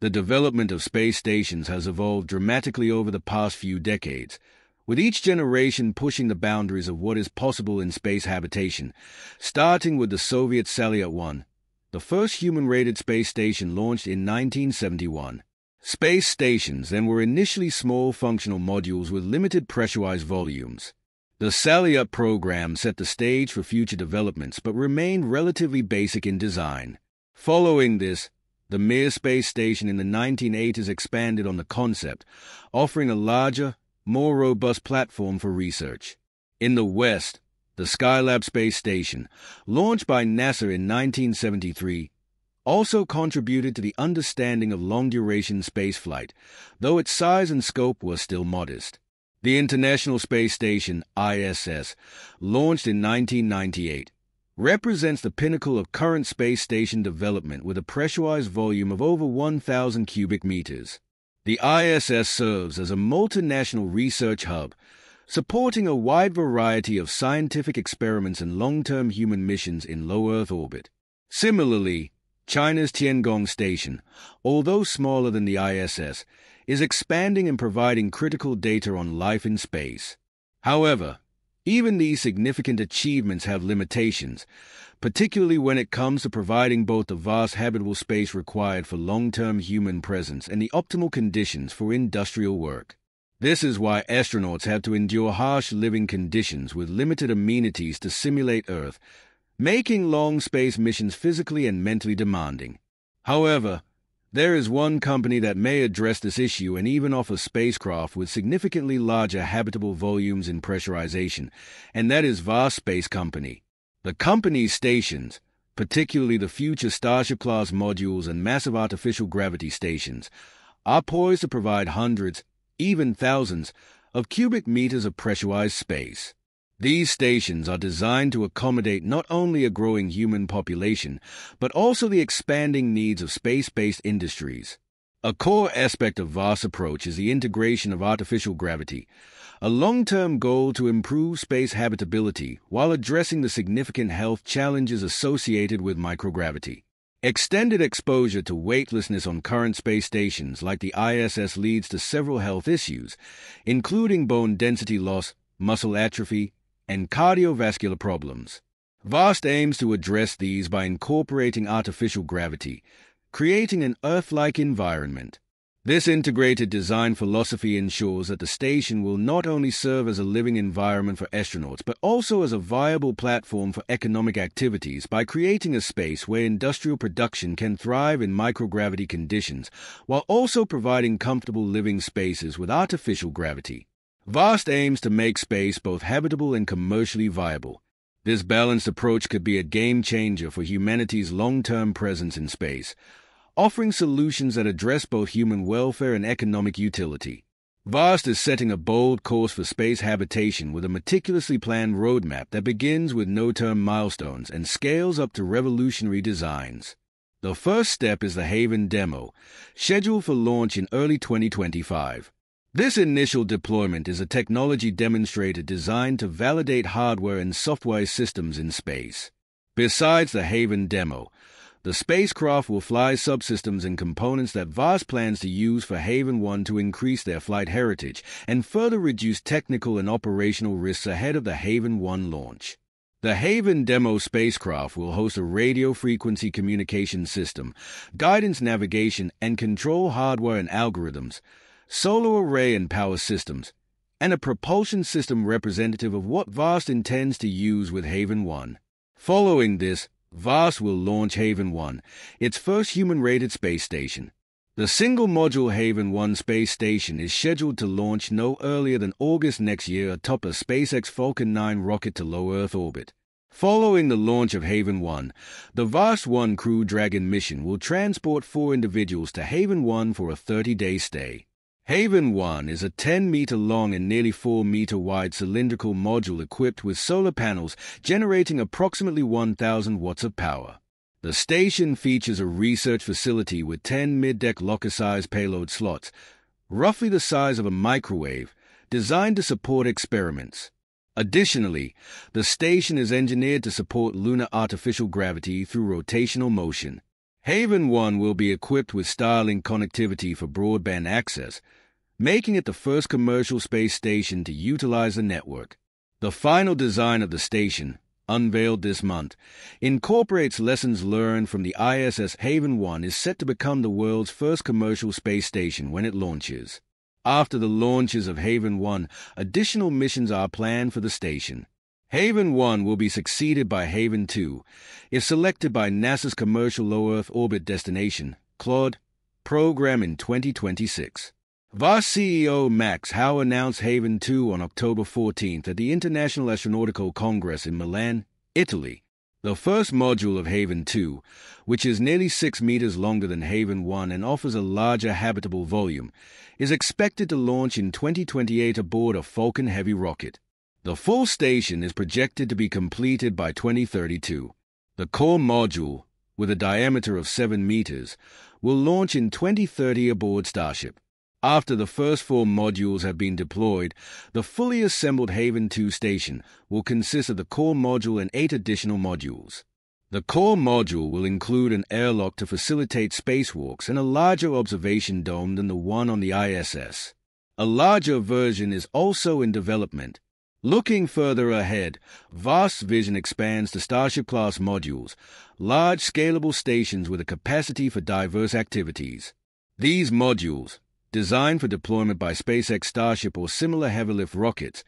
The development of space stations has evolved dramatically over the past few decades, with each generation pushing the boundaries of what is possible in space habitation, starting with the Soviet Salyut 1, the first human-rated space station launched in 1971. Space stations then were initially small functional modules with limited pressurized volumes. The Salyut program set the stage for future developments but remained relatively basic in design. Following this, the Mir space station in the 1980s expanded on the concept, offering a larger, more robust platform for research. In the West, the Skylab space station, launched by NASA in 1973, also contributed to the understanding of long-duration spaceflight, though its size and scope were still modest. The International Space Station, ISS, launched in 1998, represents the pinnacle of current space station development with a pressurized volume of over 1,000 cubic meters. The ISS serves as a multinational research hub, supporting a wide variety of scientific experiments and long-term human missions in low Earth orbit. Similarly, China's Tiangong station, although smaller than the ISS, is expanding and providing critical data on life in space. However, even these significant achievements have limitations, particularly when it comes to providing both the vast habitable space required for long-term human presence and the optimal conditions for industrial work. This is why astronauts have to endure harsh living conditions with limited amenities to simulate Earth, making long space missions physically and mentally demanding. However, there is one company that may address this issue and even offer spacecraft with significantly larger habitable volumes in pressurization, and that is Vast Space Company. The company's stations, particularly the future Starship-class modules and massive artificial gravity stations, are poised to provide hundreds, even thousands, of cubic meters of pressurized space. These stations are designed to accommodate not only a growing human population, but also the expanding needs of space-based industries. A core aspect of Vast's approach is the integration of artificial gravity, a long-term goal to improve space habitability while addressing the significant health challenges associated with microgravity. Extended exposure to weightlessness on current space stations like the ISS leads to several health issues, including bone density loss, muscle atrophy, and cardiovascular problems. Vast aims to address these by incorporating artificial gravity, creating an Earth-like environment. This integrated design philosophy ensures that the station will not only serve as a living environment for astronauts, but also as a viable platform for economic activities by creating a space where industrial production can thrive in microgravity conditions, while also providing comfortable living spaces with artificial gravity. Vast aims to make space both habitable and commercially viable. This balanced approach could be a game-changer for humanity's long-term presence in space, offering solutions that address both human welfare and economic utility. Vast is setting a bold course for space habitation with a meticulously planned roadmap that begins with no-term milestones and scales up to revolutionary designs. The first step is the Haven Demo, scheduled for launch in early 2025. This initial deployment is a technology demonstrator designed to validate hardware and software systems in space. Besides the Haven Demo, the spacecraft will fly subsystems and components that Vast plans to use for Haven 1 to increase their flight heritage and further reduce technical and operational risks ahead of the Haven 1 launch. The Haven Demo spacecraft will host a radio frequency communication system, guidance navigation and control hardware and algorithms, solar array and power systems, and a propulsion system representative of what Vast intends to use with Haven 1. Following this, Vast will launch Haven 1, its first human-rated space station. The single-module Haven 1 space station is scheduled to launch no earlier than August next year atop a SpaceX Falcon 9 rocket to low Earth orbit. Following the launch of Haven 1, the Vast 1 crew Dragon mission will transport 4 individuals to Haven 1 for a 30-day stay. Haven 1 is a 10-meter-long and nearly 4-meter-wide cylindrical module equipped with solar panels generating approximately 1,000 watts of power. The station features a research facility with 10 mid-deck locker-sized payload slots, roughly the size of a microwave, designed to support experiments. Additionally, the station is engineered to support lunar artificial gravity through rotational motion. Haven 1 will be equipped with Starlink connectivity for broadband access, making it the first commercial space station to utilize the network. The final design of the station, unveiled this month, incorporates lessons learned from the ISS. Haven 1 is set to become the world's first commercial space station when it launches. After the launches of Haven 1, additional missions are planned for the station. Haven 1 will be succeeded by Haven 2, if selected by NASA's Commercial Low Earth Orbit Destination, CLOD, program in 2026. Vast CEO Max Howe announced Haven 2 on October 14th at the International Astronautical Congress in Milan, Italy. The first module of Haven 2, which is nearly 6 meters longer than Haven 1 and offers a larger habitable volume, is expected to launch in 2028 aboard a Falcon Heavy rocket. The full station is projected to be completed by 2032. The core module, with a diameter of 7 meters, will launch in 2030 aboard Starship. After the first 4 modules have been deployed, the fully assembled Haven 2 station will consist of the core module and 8 additional modules. The core module will include an airlock to facilitate spacewalks and a larger observation dome than the one on the ISS. A larger version is also in development. Looking further ahead, Vast's vision expands to Starship-class modules, large scalable stations with a capacity for diverse activities. These modules, designed for deployment by SpaceX Starship or similar heavy-lift rockets,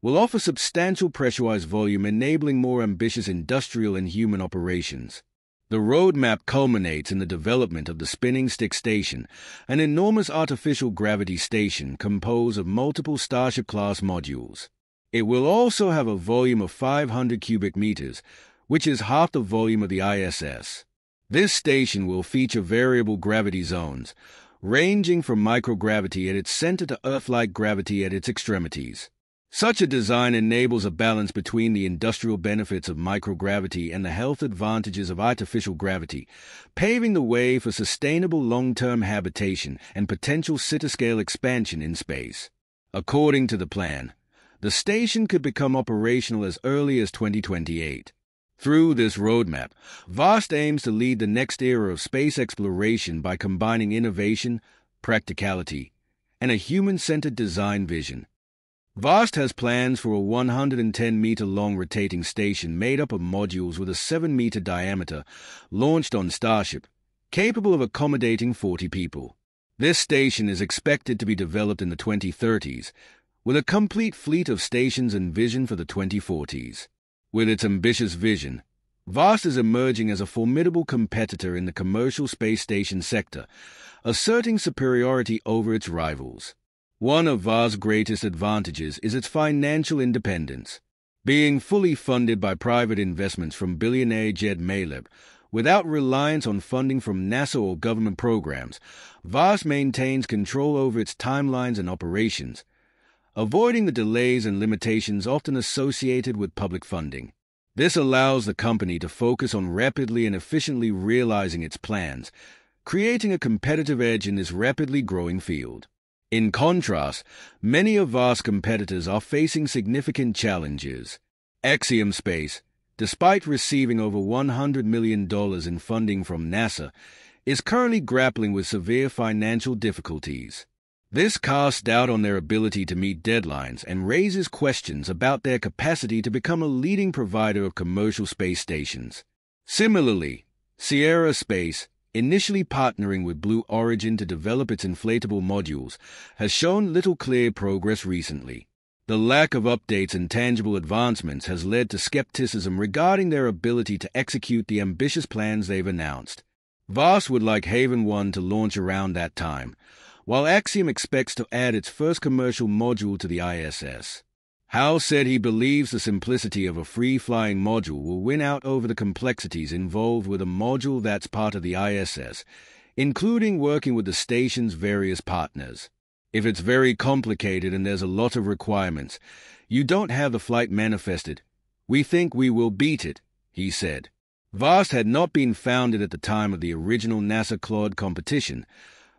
will offer substantial pressurized volume, enabling more ambitious industrial and human operations. The roadmap culminates in the development of the Spinning Stick Station, an enormous artificial gravity station composed of multiple Starship-class modules. It will also have a volume of 500 cubic meters, which is half the volume of the ISS. This station will feature variable gravity zones, ranging from microgravity at its center to Earth-like gravity at its extremities. Such a design enables a balance between the industrial benefits of microgravity and the health advantages of artificial gravity, paving the way for sustainable long-term habitation and potential city-scale expansion in space. According to the plan, the station could become operational as early as 2028. Through this roadmap, Vast aims to lead the next era of space exploration by combining innovation, practicality, and a human-centered design vision. Vast has plans for a 110-meter-long rotating station made up of modules with a 7-meter diameter, launched on Starship, capable of accommodating 40 people. This station is expected to be developed in the 2030s, with a complete fleet of stations and vision for the 2040s. With its ambitious vision, Vast is emerging as a formidable competitor in the commercial space station sector, asserting superiority over its rivals. One of Vast's greatest advantages is its financial independence. Being fully funded by private investments from billionaire Jed Mayleb, without reliance on funding from NASA or government programs, Vast maintains control over its timelines and operations, avoiding the delays and limitations often associated with public funding. This allows the company to focus on rapidly and efficiently realizing its plans, creating a competitive edge in this rapidly growing field. In contrast, many of Vast's competitors are facing significant challenges. Axiom Space, despite receiving over $100 million in funding from NASA, is currently grappling with severe financial difficulties. This casts doubt on their ability to meet deadlines and raises questions about their capacity to become a leading provider of commercial space stations. Similarly, Sierra Space, initially partnering with Blue Origin to develop its inflatable modules, has shown little clear progress recently. The lack of updates and tangible advancements has led to skepticism regarding their ability to execute the ambitious plans they've announced. Vast would like Haven 1 to launch around that time, while Axiom expects to add its first commercial module to the ISS. Howe said he believes the simplicity of a free-flying module will win out over the complexities involved with a module that's part of the ISS, including working with the station's various partners. If it's very complicated and there's a lot of requirements, you don't have the flight manifested. We think we will beat it, he said. Vast had not been founded at the time of the original NASA CLOD competition,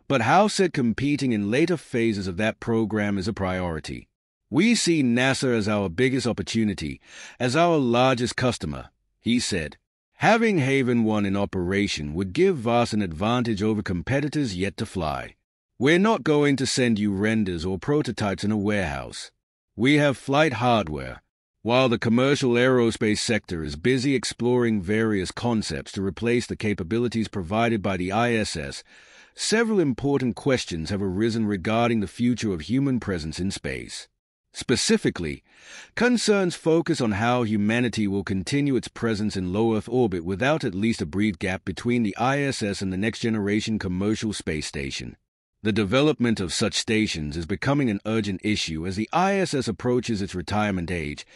but Howe said competing in later phases of that program is a priority. We see NASA as our biggest opportunity, as our largest customer, he said. Having Haven 1 in operation would give Vast an advantage over competitors yet to fly. We're not going to send you renders or prototypes in a warehouse. We have flight hardware, while the commercial aerospace sector is busy exploring various concepts to replace the capabilities provided by the ISS. Several important questions have arisen regarding the future of human presence in space. Specifically, concerns focus on how humanity will continue its presence in low Earth orbit without at least a brief gap between the ISS and the next-generation commercial space station. The development of such stations is becoming an urgent issue as the ISS approaches its retirement age,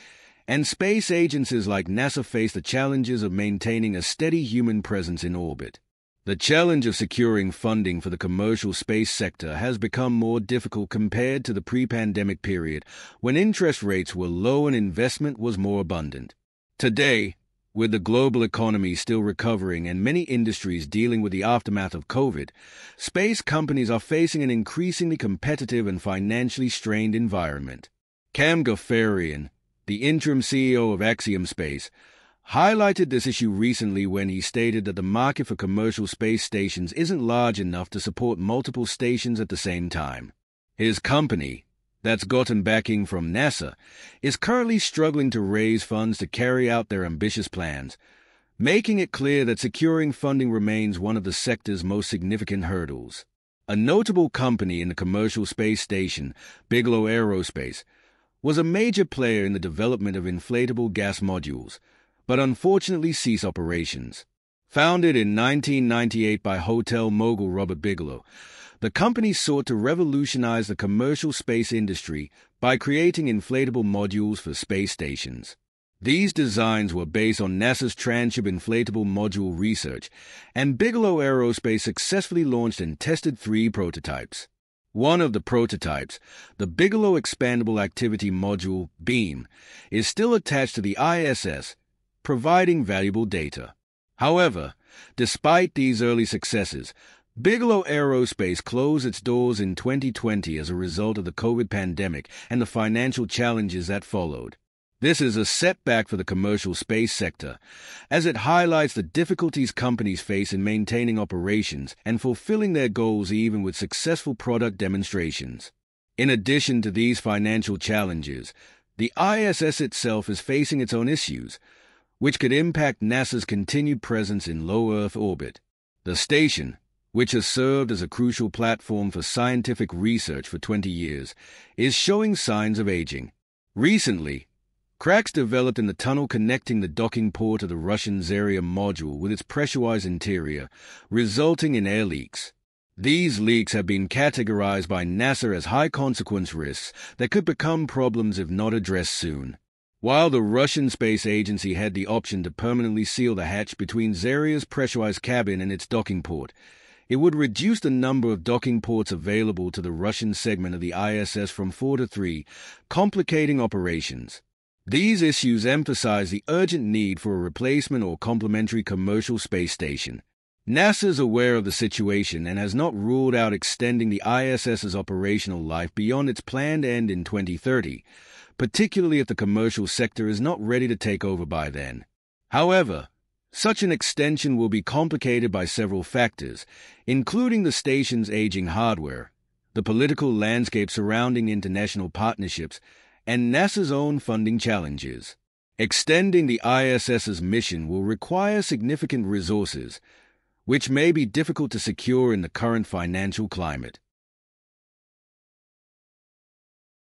and space agencies like NASA face the challenges of maintaining a steady human presence in orbit. The challenge of securing funding for the commercial space sector has become more difficult compared to the pre-pandemic period, when interest rates were low and investment was more abundant. Today, with the global economy still recovering and many industries dealing with the aftermath of COVID, space companies are facing an increasingly competitive and financially strained environment. Kam Gafarian, the interim CEO of Axiom Space, highlighted this issue recently when he stated that the market for commercial space stations isn't large enough to support multiple stations at the same time. His company, that's gotten backing from NASA, is currently struggling to raise funds to carry out their ambitious plans, making it clear that securing funding remains one of the sector's most significant hurdles. A notable company in the commercial space station, Bigelow Aerospace, was a major player in the development of inflatable gas modules, but unfortunately ceased operations. Founded in 1998 by hotel mogul Robert Bigelow, the company sought to revolutionize the commercial space industry by creating inflatable modules for space stations. These designs were based on NASA's TransHab inflatable module research, and Bigelow Aerospace successfully launched and tested 3 prototypes. One of the prototypes, the Bigelow Expandable Activity Module (BEAM), is still attached to the ISS, providing valuable data. However, despite these early successes, Bigelow Aerospace closed its doors in 2020 as a result of the COVID pandemic and the financial challenges that followed. This is a setback for the commercial space sector, as it highlights the difficulties companies face in maintaining operations and fulfilling their goals even with successful product demonstrations. In addition to these financial challenges, the ISS itself is facing its own issues, which could impact NASA's continued presence in low Earth orbit. The station, which has served as a crucial platform for scientific research for 20 years, is showing signs of aging. Recently, cracks developed in the tunnel connecting the docking port of the Russian Zarya module with its pressurized interior, resulting in air leaks. These leaks have been categorized by NASA as high-consequence risks that could become problems if not addressed soon. While the Russian Space Agency had the option to permanently seal the hatch between Zarya's pressurized cabin and its docking port, it would reduce the number of docking ports available to the Russian segment of the ISS from 4 to 3, complicating operations. These issues emphasize the urgent need for a replacement or complementary commercial space station. NASA is aware of the situation and has not ruled out extending the ISS's operational life beyond its planned end in 2030, particularly if the commercial sector is not ready to take over by then. However, such an extension will be complicated by several factors, including the station's aging hardware, the political landscape surrounding international partnerships, and NASA's own funding challenges. Extending the ISS's mission will require significant resources, which may be difficult to secure in the current financial climate.